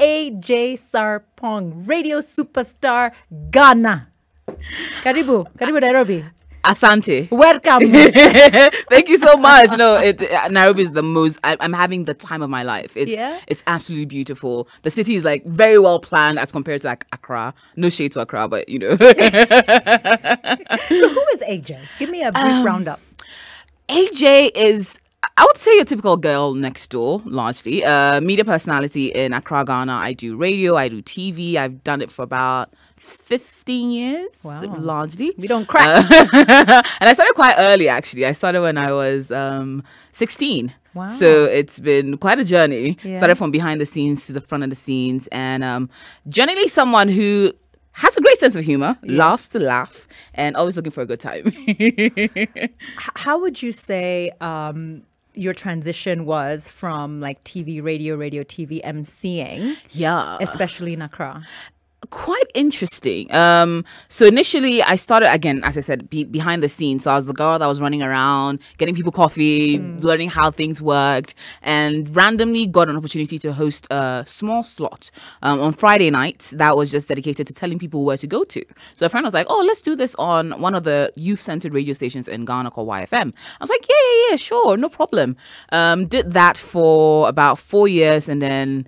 AJ Sarpong, radio superstar Ghana. Karibu, karibu Nairobi. Asante. Welcome. Thank you so much. No, Nairobi is the most, I'm having the time of my life. It's absolutely beautiful. The city is like very well planned as compared to like Accra. No shade to Accra, but you know. So who is AJ? Give me a brief roundup. AJ is, I would say, your typical girl next door, largely. Media personality in Accra, Ghana. I do radio, I do TV. I've done it for about 15 years, wow, largely. We don't crack. And I started quite early, actually. I started when I was 16. Wow. So it's been quite a journey. Yeah. Started from behind the scenes to the front of the scenes. And generally someone who has a great sense of humor, yeah, laughs to laugh, and always looking for a good time. How would you say your transition was from like TV, radio, TV, MCing? Yeah. Especially in Accra. Quite interesting. So initially I started, again, as I said, behind the scenes. So I was the girl that was running around, getting people coffee, learning how things worked, and randomly got an opportunity to host a small slot on Friday nights that was just dedicated to telling people where to go to. So a friend was like, oh, let's do this on one of the youth-centered radio stations in Ghana called YFM. I was like, yeah, sure, no problem. Did that for about 4 years and then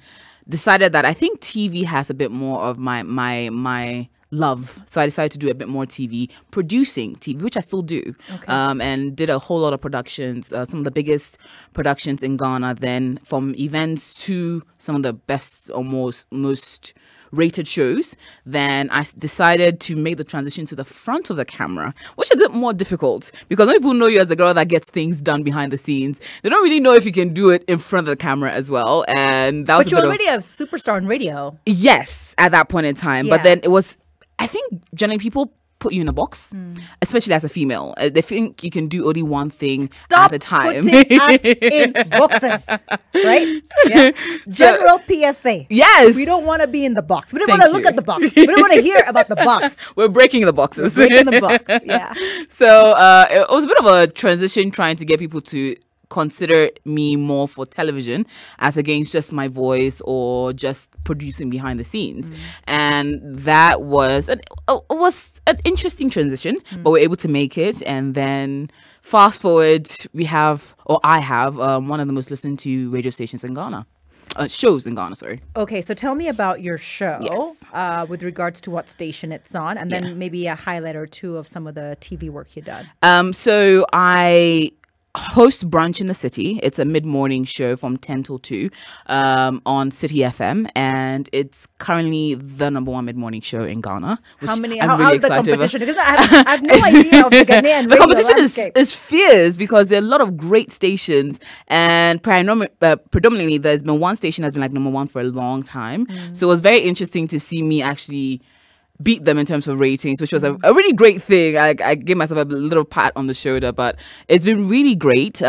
decided that I think TV has a bit more of my love, so I decided to do a bit more TV, producing TV, which I still do, okay. And did a whole lot of productions, some of the biggest productions in Ghana, then from events to some of the best or most rated shows. Then I decided to make the transition to the front of the camera, which is a bit more difficult because when people know you as a girl that gets things done behind the scenes, they don't really know if you can do it in front of the camera as well. And that was, but you're already a superstar in radio. Yes, at that point in time. Yeah. But then it was, I think generally people put you in a box, especially as a female. They think you can do only one thing at a time. Stop putting us in boxes, right? Yeah. General PSA. Yes. We don't want to be in the box. We don't want to look at the box. We don't want to hear about the box. We're breaking the boxes. We're breaking the box, yeah. So it was a bit of a transition trying to get people to consider me more for television as against just my voice or just producing behind the scenes. And that was an interesting transition, but we're able to make it. And then fast forward, we have, or I have, one of the most listened to radio stations in Ghana. Shows in Ghana, sorry. Okay, so tell me about your show, yes, with regards to what station it's on, and then maybe a highlight or two of some of the TV work you've done. So I host Brunch in the City. It's a mid-morning show from 10 till 2 on City FM, and it's currently the #1 mid-morning show in Ghana. How's the competition? Because I have no idea of the Ghanaian radio competition landscape. is fierce because there are a lot of great stations, and predominantly there's been one station that's been like #1 for a long time. So it was very interesting to see me actually beat them in terms of ratings, which was a really great thing. I gave myself a little pat on the shoulder, but it's been really great.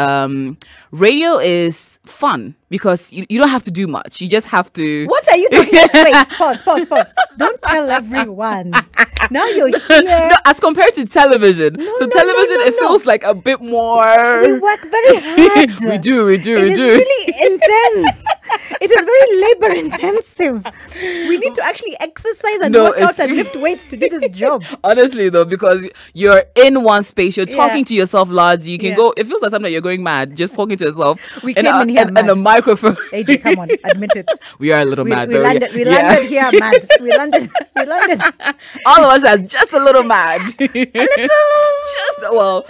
Radio is fun because you don't have to do much. You just have to... What are you doing? Wait, pause. Don't tell everyone. Now you're here. No, as compared to television. Television, it feels like a bit more... We work very hard. We do. It is really intense. It is very labor intensive. We need to actually exercise and work out and lift weights to do this job. Honestly though, because you're in one space, you're talking to yourself largely. You can go, it feels like something you're going mad, just talking to yourself. We came in here mad. And a microphone. AJ, come on, admit it. We are a little mad though. We landed here mad. We landed. All of us are just a little mad. A little.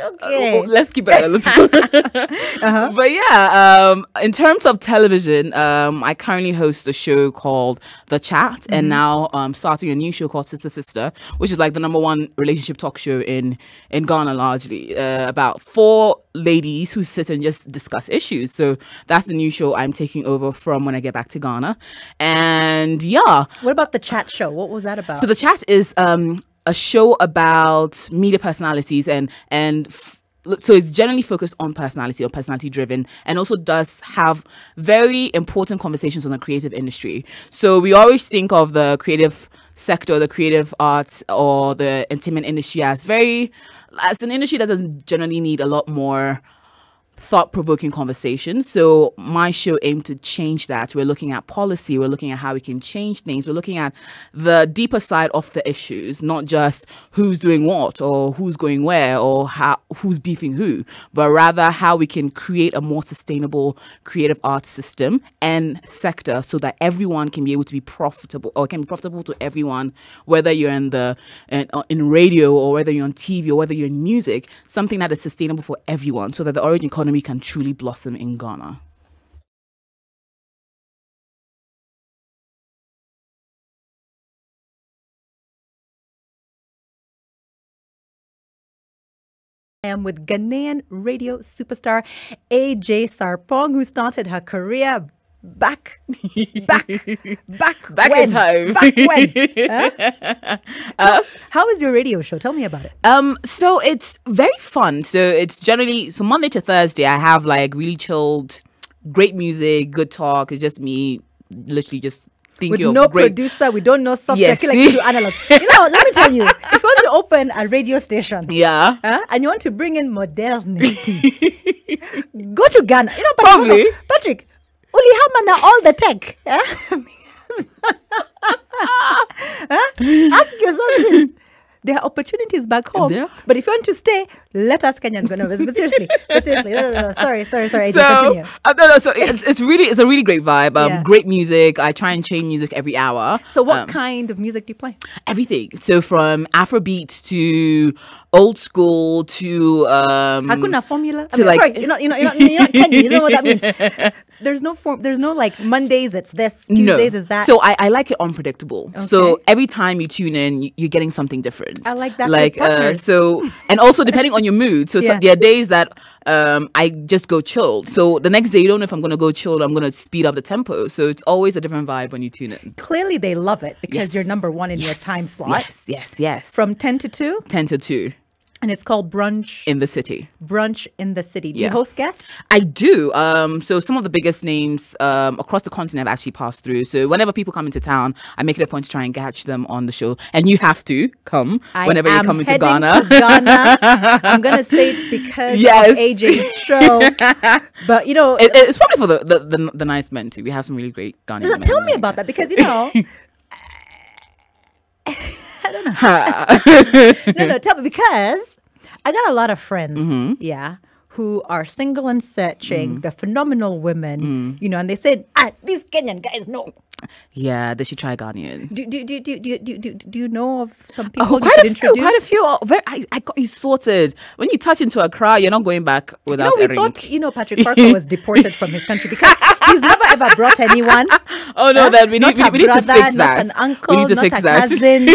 Let's keep it a little. But yeah, in terms of television, I currently host a show called The Chat, and now starting a new show called Sister Sister, which is like the #1 relationship talk show in Ghana largely, about 4 ladies who sit and just discuss issues. So that's the new show I'm taking over from when I get back to Ghana. And yeah. What about The Chat show? What was that about? So The Chat is a show about media personalities so it's generally focused on personality or personality driven, and also does have very important conversations on the creative industry. So we always think of the creative sector, the creative arts or the entertainment industry as an industry that doesn't generally need a lot more thought-provoking conversations. So my show aimed to change that. We're looking at policy, we're looking at how we can change things, we're looking at the deeper side of the issues, not just who's doing what or who's going where or how who's beefing who, but rather how we can create a more sustainable creative arts system and sector so that everyone can be able to be profitable, or can be profitable to everyone, whether you're in radio or whether you're on TV or whether you're in music, something that is sustainable for everyone so that the origin economy can truly blossom in Ghana. I am with Ghanaian radio superstar AJ Sarpong, who started her career back in time. Huh? How is your radio show? Tell me about it. So it's very fun. So it's generally, so Monday to Thursday, I have like really chilled, great music, good talk. It's just me, literally just thinking of producer. We don't know software. Yes. Like you do analog. You know, let me tell you, if you want to open a radio station, yeah, and you want to bring in modernity, go to Ghana. You know, Patrick. Uli Hamana, all the tech. Ask yourself this. There are opportunities back home. Yeah. But if you want to stay, let us Kenyans go. But seriously, no. Sorry. So, continue. So it's a really great vibe. Great music. I try and change music every hour. So what kind of music do you play? Everything. So from Afrobeat to old school to Hakuna formula. You know what that means. There's no form. There's no like Mondays. It's this. Tuesdays is that. So I like it unpredictable. Okay. So every time you tune in, you're getting something different. I like that. Like so, and also depending on your mood. So there are days that I just go chilled. So the next day, you don't know if I'm going to go chilled. I'm going to speed up the tempo. So it's always a different vibe when you tune in. Clearly, they love it because you're number one in your time slot. Yes. From 10 to 2. 10 to 2. And it's called Brunch in the City. Brunch in the City. Do you host guests? I do. So some of the biggest names across the continent have actually passed through. So whenever people come into town, I make it a point to try and catch them on the show. And you have to come whenever you're coming to Ghana. I'm going to say it's because of AJ's show. But, you know. It's probably for the nice men, too. We have some really great Ghanaian men. Tell me about that because, you know. I don't know. Tell me, because I got a lot of friends, who are single and searching. They're phenomenal women, you know, and they said, these Kenyan guys, no. Yeah, they should try Ghanaian. Do you know of some people? Quite a few. I got you sorted. When you touch into Accra, you're not going back without a ring. Thought, you know, Patrick Parker was deported from his country because he's never ever brought anyone. Oh no, then we need to fix that. Not an uncle, not a cousin.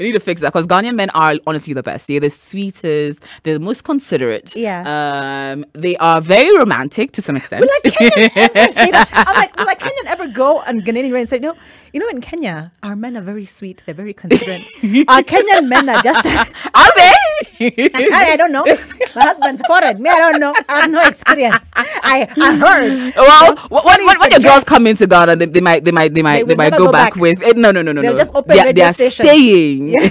We need to fix that because Ghanaian men are honestly the best. They're the sweetest. They're the most considerate. Yeah. They are very romantic to some extent. Will Kenyan ever say that? I'm like, will Kenyan ever go? And Ghanaian men said, no, you know, in Kenya, our men are very sweet. They're very considerate. Our Kenyan men are just... Are they? I don't know. My husband's foreign. Me, I don't know. I have no experience. I heard. Well, when your girls come into Ghana, they might go back with... No. They'll just open radio stations. They're staying. Yeah.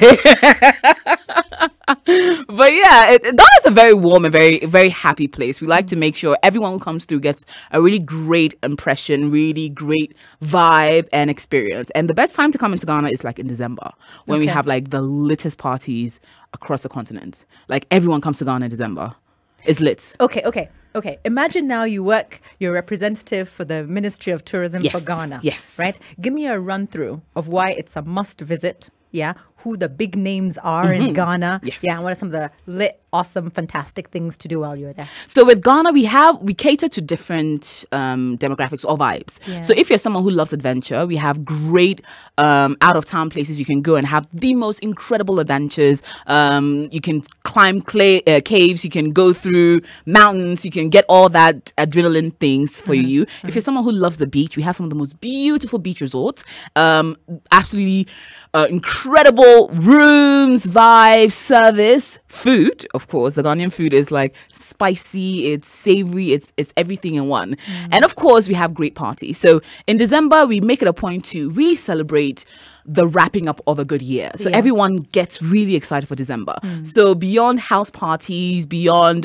But yeah, Ghana is a very warm and very, very happy place. We like to make sure everyone who comes through gets a really great impression, really great vibe and experience. And the best time to come into Ghana is like in December when we have like the littest parties across the continent. Like everyone comes to Ghana in December. It's lit. Okay. Imagine now you work, you're a representative for the Ministry of Tourism for Ghana. Yes. Right? Give me a run through of why it's a must visit. Yeah, who the big names are in Ghana. Yes. Yeah, and what are some of the lit, awesome, fantastic things to do while you're there? So with Ghana, we cater to different demographics or vibes. Yeah. So if you're someone who loves adventure, we have great out-of-town places you can go and have the most incredible adventures. You can climb caves, you can go through mountains, you can get all that adrenaline things for you. If you're someone who loves the beach, we have some of the most beautiful beach resorts. Absolutely incredible whole rooms, vibe, service, food. Of course, the Ghanaian food is like spicy, it's savory, it's everything in one. Mm. And of course, we have great parties. So in December, we make it a point to really celebrate the wrapping up of a good year. So everyone gets really excited for December. Mm. So beyond house parties, beyond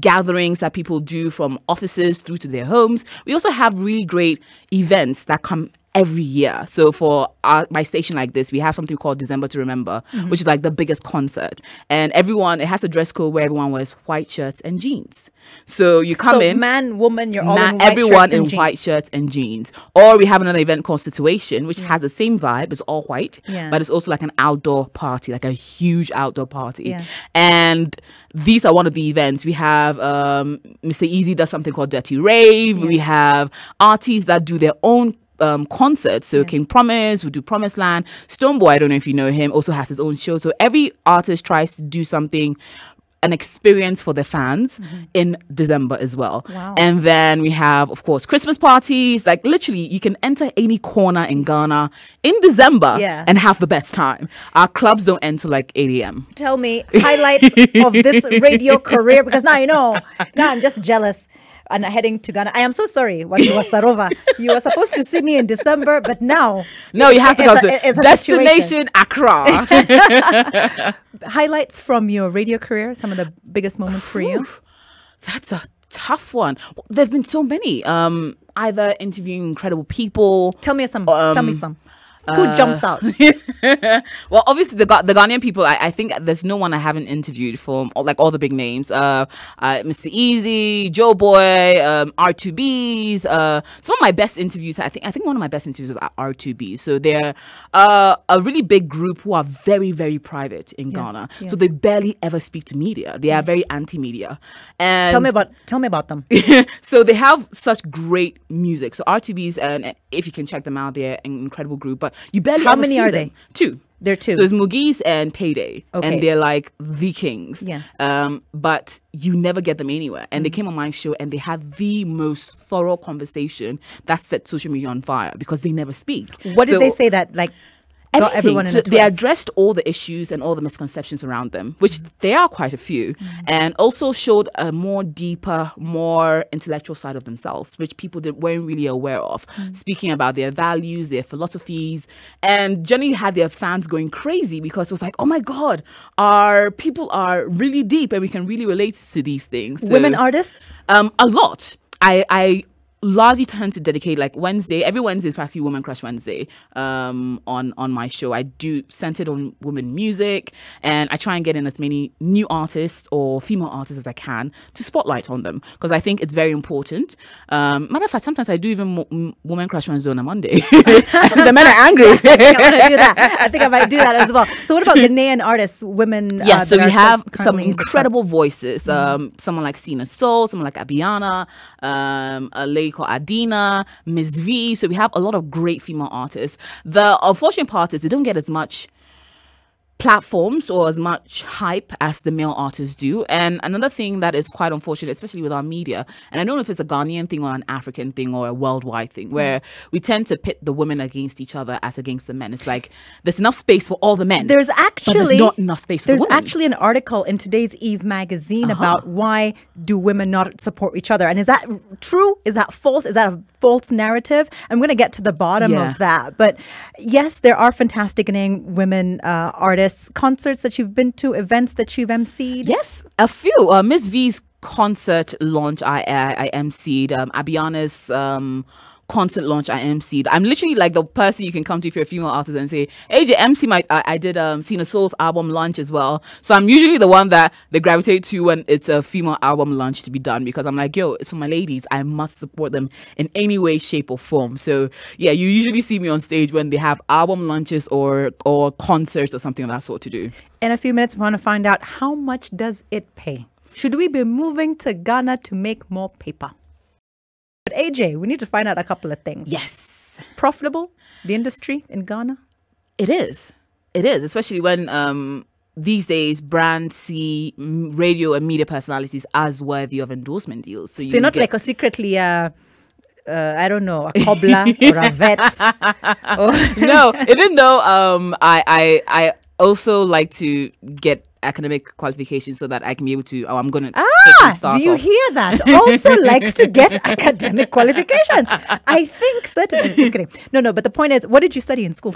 gatherings that people do from offices through to their homes, we also have really great events that come every year. So for my station like this, we have something called December to Remember, which is like the biggest concert. And everyone, it has a dress code where everyone wears white shirts and jeans. So you come in. So man, woman, you're all in white shirts and jeans. Everyone in white shirts and jeans. Or we have another event called Situation, which has the same vibe. It's all white, but it's also like an outdoor party, like a huge outdoor party. Yeah. And these are one of the events. We have Mr. Easy does something called Dirty Rave. We have artists that do their own concerts. So King Promise, we do Promised Land. Stoneboy, I don't know if you know him, also has his own show. So every artist tries to do something, an experience for the fans in December as well. Wow. And then we have, of course, Christmas parties. Like literally, you can enter any corner in Ghana in December and have the best time. Our clubs don't end till like 8 a.m. Tell me highlights of this radio career, because now you know. Now I'm just jealous. And heading to Ghana. I am so sorry, Sarova. You were supposed to see me in December, but now... No, you have to go to Destination Accra. Highlights from your radio career, some of the biggest moments for you? That's a tough one. There have been so many. Either interviewing incredible people. Tell me some. Tell me some. Who jumps out? Well, obviously the Ghanaian people. I think there's no one I haven't interviewed from, like all the big names. Mr. Easy, Joe Boy, R2Bs. Some of my best interviews. I think one of my best interviews was at R2B. So they're a really big group who are very, very private in Ghana. Yes. So they barely ever speak to media. They are very anti-media. And tell me about them. So they have such great music. So R2Bs, and if you can check them out, they're an incredible group. But you barely ever see them. How many are they? Two. They're two. So it's Mugis and Payday. Okay. And they're like the kings. Yes. But you never get them anywhere. And they came on my show and they had the most thorough conversation that set social media on fire because they never speak. What did they say that like... Everyone in so they addressed all the issues and all the misconceptions around them, which there are quite a few, and also showed a more deeper, more intellectual side of themselves, which people weren't really aware of, speaking about their values, their philosophies, and generally had their fans going crazy because it was like, oh my God, our people are really deep and we can really relate to these things. So, women artists? A lot. I largely tend to dedicate like Wednesday. Every Wednesday is practically Woman Crush Wednesday. On my show, I do centered on women music, and I try and get in as many new artists or female artists as I can to spotlight on them because I think it's very important. Matter of fact, sometimes I do even Woman Crush Wednesday on a Monday. The men are angry. I think I might do that as well. So what about Ghanaian artists, women? Yes, so we have some incredible voices. Someone like Sina Soul, someone like Abiana, a lady called Adina, Ms. V. So we have a lot of great female artists. The unfortunate part is they don't get as much platforms or as much hype as the male artists do. And another thing that is quite unfortunate, especially with our media, and I don't know if it's a Ghanaian thing or an African thing or a worldwide thing, where we tend to pit the women against each other as against the men. It's like there's enough space for all the men. There's actually but there's not enough space for the women. There's actually an article in today's Eve magazine about why do women not support each other, and is that true? Is that false? Is that a false narrative? I'm going to get to the bottom of that. But yes, there are fantastic Ghanaian women artists. Concerts that you've been to, events that you've emceed? Yes, a few. Ms. V's concert launch I emceed. Abiana's concert launch I emceed. I'm literally like the person you can come to if you're a female artist and say, AJ, MC my... I did Sina Soul's album launch as well. So I'm usually the one that they gravitate to when it's a female album launch to be done because I'm like, yo, it's for my ladies. I must support them in any way, shape or form. So yeah, you usually see me on stage when they have album launches or concerts or something of that sort to do. In a few minutes, we want to find out how much does it pay? Should we be moving to Ghana to make more paper? But AJ, we need to find out a couple of things. Yes. Profitable, the industry in Ghana? It is. It is, especially when these days brands see radio and media personalities as worthy of endorsement deals. So you're not like a secretly I don't know, a cobbler or a vet. No, even though I also like to get academic qualifications so that I can be able to, I'm going to take start. Do you hear that? Also likes to get academic qualifications. I think certainly. Just kidding. No, but the point is, what did you study in school?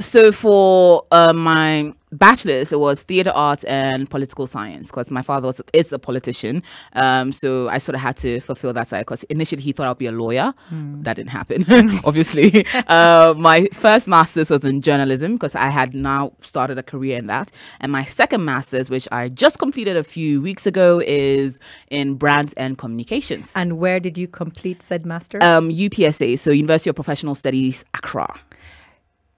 So for my bachelor's, it was theatre arts and political science, because my father is a politician. So I sort of had to fulfill that side, because initially he thought I'd be a lawyer. That didn't happen, obviously. My first master's was in journalism, because I had now started a career in that. And my second master's, which I just completed a few weeks ago, is in brands and communications. And where did you complete said master's? UPSA, so University of Professional Studies, Accra.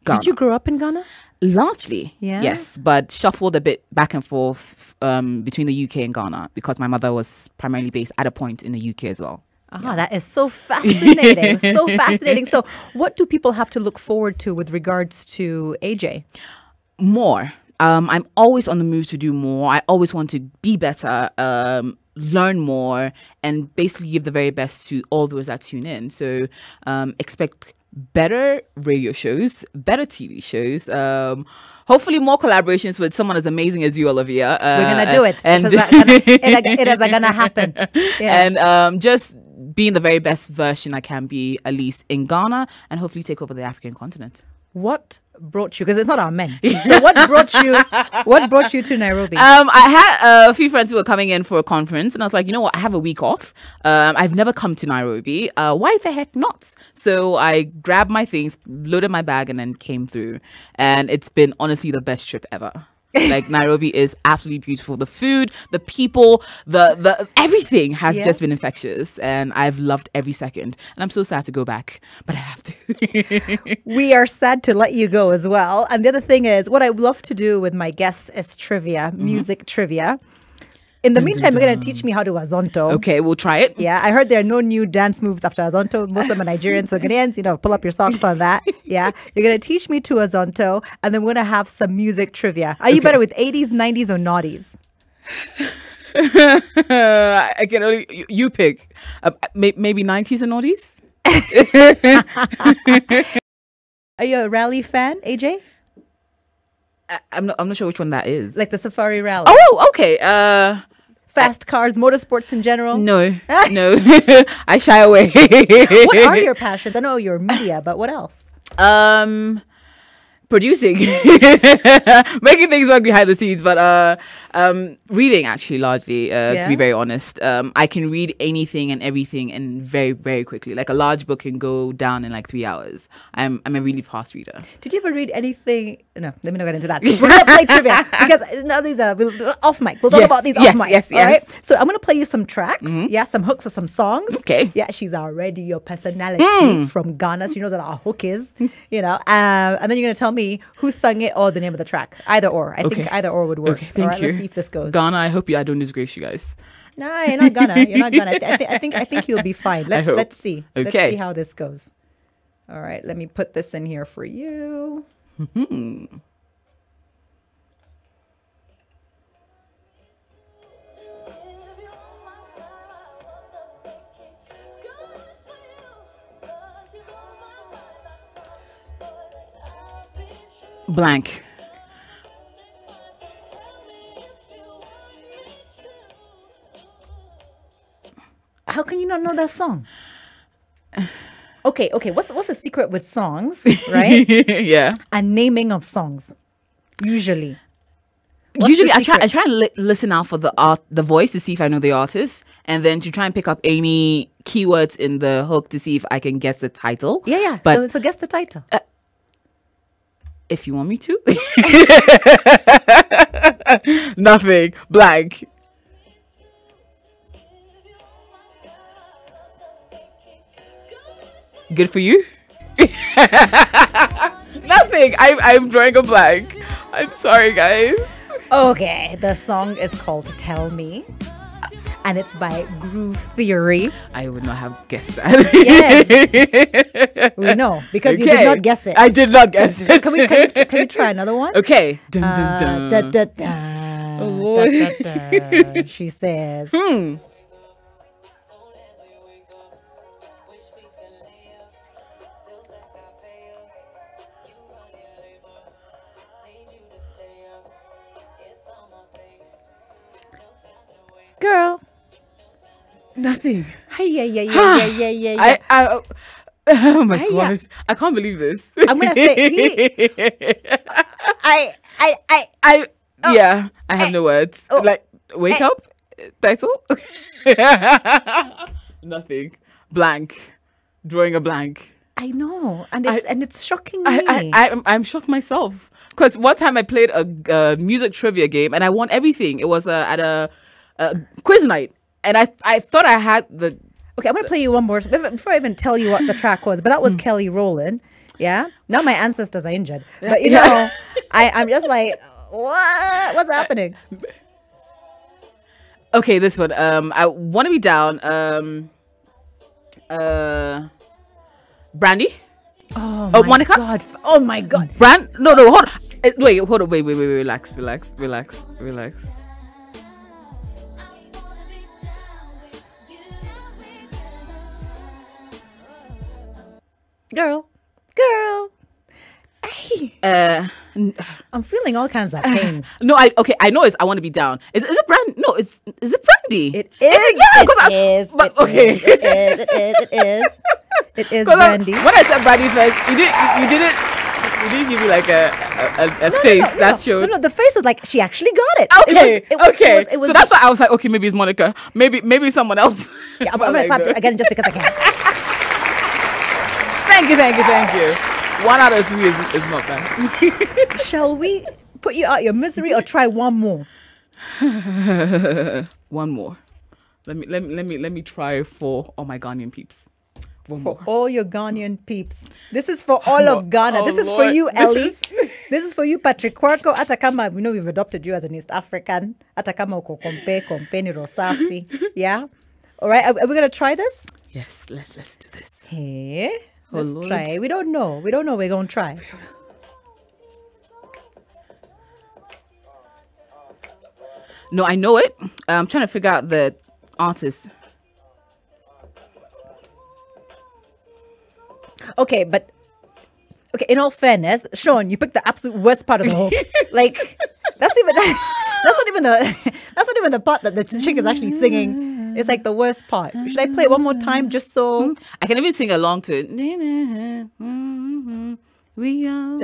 Ghana. Did you grow up in Ghana? Largely, yeah. Yes, but shuffled a bit back and forth between the UK and Ghana, because my mother was primarily based at a point in the UK as well. Yeah. That is so fascinating. So fascinating. So what do people have to look forward to with regards to AJ? More. I'm always on the move to do more. I always want to be better, learn more, and basically give the very best to all those that tune in. So expect better radio shows, better TV shows, hopefully more collaborations with someone as amazing as you, Olivia. We're gonna do it, and it is gonna happen. Yeah. And just being the very best version I can be, at least in Ghana, and hopefully take over the African continent. What brought you? Because it's not our men. So what brought you? What brought you to Nairobi? I had a few friends who were coming in for a conference, and I was like, you know what? I have a week off. I've never come to Nairobi. Why the heck not? So I grabbed my things, loaded my bag, and then came through. And it's been honestly the best trip ever. Like, Nairobi is absolutely beautiful. The food, the people, the everything has just been infectious, and I've loved every second. And I'm so sad to go back, but I have to. We are sad to let you go as well. And the other thing is, what I love to do with my guests is trivia, music trivia. In the meantime, you're going to teach me how to azonto. Okay, we'll try it. Yeah, I heard there are no new dance moves after azonto. Most of them are Nigerians, so Ghanaians, you know, pull up your socks on that. Yeah, you're going to teach me to azonto, and then we're going to have some music trivia. Are you better with 80s, 90s, or noughties? I can only, you pick. Maybe 90s and noughties? Are you a rally fan, AJ? I'm not sure which one that is. Like the Safari Rally. Oh, okay. Fast cars, motorsports in general? No, no. I shy away. What are your passions? I know you're media, but what else? Producing. Making things work behind the scenes, but reading, actually, largely, to be very honest. I can read anything and everything, and very, very quickly. Like, a large book can go down in like 3 hours. I'm a really fast reader. Did you ever read anything? No, let me not get into that. We're going to play trivia, because now these are off mic. We'll talk about these off mic. Yes, all right? So I'm going to play you some tracks, some hooks or some songs. Okay. Yeah, she's already your personality from Ghana. She knows what our hook is, you know. And then you're going to tell me who sung it or the name of the track. Either or. I think either or would work. Okay, thank you. Let's see if this goes. Ghana, I hope I don't disgrace you guys. No, you're not Ghana. You're not Ghana. I think you'll be fine. Let's see. Okay. Let's see how this goes. All right, let me put this in here for you. Blank. How can you not know that song? Okay. What's the secret with songs, right? Yeah. And naming of songs, usually. Usually, I try and listen out for the voice to see if I know the artist, and then to try and pick up any keywords in the hook to see if I can guess the title. Yeah. But so guess the title. If you want me to. Nothing. Blank. Good for you? Nothing. I'm drawing a blank. I'm sorry, guys. Okay. The song is called Tell Me, and it's by Groove Theory. I would not have guessed that. Yes. We know, because you did not guess it. I did not guess it. Can we try another one? Okay. Dun, dun, dun. Da, da, da, oh, da, da, da. She says. Nothing. Yeah. Oh my gosh! I can't believe this. I'm gonna say I have no words. Like wake up, that's all. Nothing. Blank. Drawing a blank. I know, and it's shocking me. I'm shocked myself because one time I played a music trivia game and I won everything. It was at a quiz night, and I thought I had the. Okay, I'm going to play you one more before I even tell you what the track was. But that was Kelly Rowland. Yeah? Now my ancestors are injured. But, you know, I'm just like, what? What's happening? Okay, this one. I Want to Be Down. Brandy? Oh, Monica? God. Oh, my God. No, hold on. Wait. Relax. Girl. Hey. I'm feeling all kinds of pain. I know it's I Want to Be Down. Is it Brandy? No, is it Brandy? It is. It is Brandy. When I said Brandy first, you didn't give me like a face. That's true. No, the face was like she actually got it. Okay. It was so that's why I was like, okay, maybe it's Monica. Maybe someone else. Yeah, I'm gonna clap again just because I can. Thank you. 1 out of 3 is not bad. Shall we put you out your misery or try one more? One more. Let me try for all my Ghanaian peeps. All your Ghanaian peeps. This is for all of Ghana. Oh, this is Lord. For you, Ellie. This is for you, Patrick Kwako. Atakama, we know we've adopted you as an East African. Atakama uko kompe ni rosafi. Yeah. All right. Are we gonna try this? Yes. Let's do this. Hey. Let's try. We don't know. We're going to try. No, I know it. I'm trying to figure out the artist. Okay, but... Okay, in all fairness, Sean, you picked the absolute worst part of the whole... Like, that's not even the part that the chick is actually singing. It's like the worst part. Should I play it one more time just so... I can even sing along to it.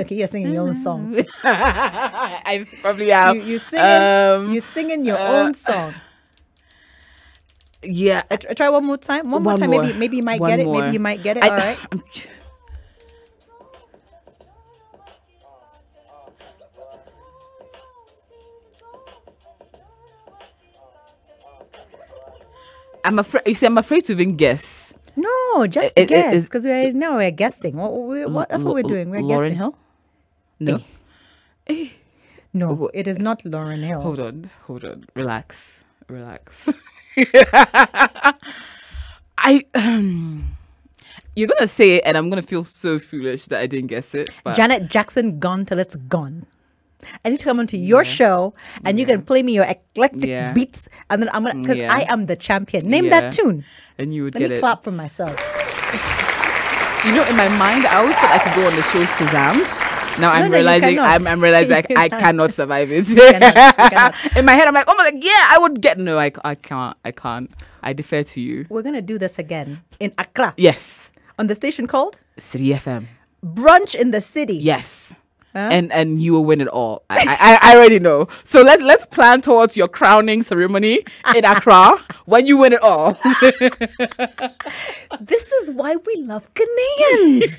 Okay, you're singing your own song. I probably am. You're singing your own song. Yeah. Try one more time. One more time. Maybe you might get it. Maybe you might get it. All right. I'm afraid. You see, I'm afraid to even guess. No, just guess, because we're guessing. That's what we're doing. We're Lauryn guessing. Hill? No. No, it is not Lauryn Hill. Hold on. Relax. You're gonna say it, and I'm gonna feel so foolish that I didn't guess it. But... Janet Jackson, Gone Till It's Gone. I need to come onto your show and you can play me your eclectic beats, and then I'm gonna, because I am the champion. Name that tune, and you would get it. Let me clap for myself. You know, in my mind, I always thought I could go on the show Shazam. Now I'm realizing like, I cannot survive it. You cannot. In my head, I'm like, oh my God, I would get. No, I can't. I defer to you. We're gonna do this again in Accra. Yes, on the station called City FM. Brunch in the City. Yes. Huh? And you will win it all. I already know. So let's plan towards your crowning ceremony in Accra when you win it all. This is why we love Ghanaians.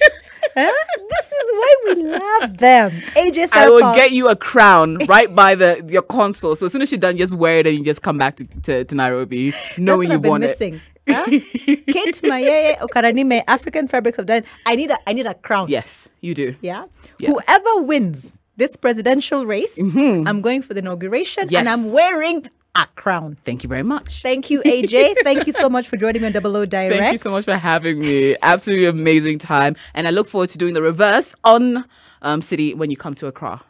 This is why we love them. AJ Sarpong. I will get you a crown right by your console. So as soon as you're done, just wear it and you just come back to Nairobi knowing you won it. Huh? Kate Mayeye Okaranime, African fabrics of design. I need a crown. Yes, you do. Yeah. Yes. Whoever wins this presidential race, I'm going for the inauguration and I'm wearing a crown. Thank you very much. Thank you, AJ. Thank you so much for joining me on Double O Direct. Thank you so much for having me. Absolutely amazing time. And I look forward to doing the reverse on City when you come to Accra.